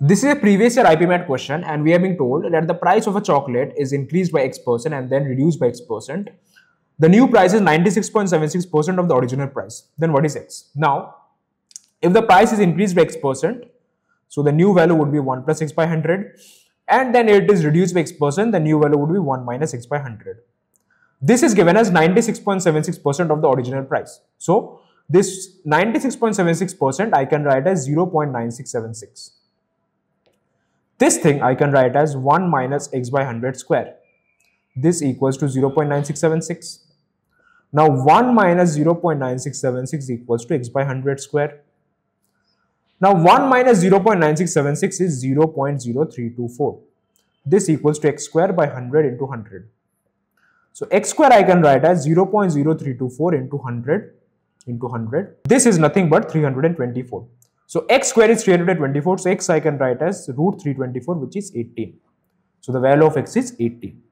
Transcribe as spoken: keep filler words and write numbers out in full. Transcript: This is a previous year I P MAT question, and we have been told that the price of a chocolate is increased by X percent and then reduced by X percent. The new price is ninety-six point seven six percent of the original price. Then what is X? Now, if the price is increased by X percent, so the new value would be one plus X by one hundred, and then it is reduced by X percent, the new value would be one minus X by one hundred. This is given as ninety-six point seven six percent of the original price. So, this ninety-six point seven six percent I can write as zero point nine six seven six. This thing I can write as one minus X by one hundred square. This equals to zero point nine six seven six. Now one minus zero point nine six seven six equals to X by one hundred square. Now one minus zero point nine six seven six is zero point zero three two four. This equals to X square by one hundred into one hundred. So X square I can write as zero point zero three two four into one hundred into one hundred. This is nothing but three hundred twenty-four. So X square is three hundred twenty-four, so X I can write as root three hundred twenty-four, which is eighteen. So the value of X is eighteen.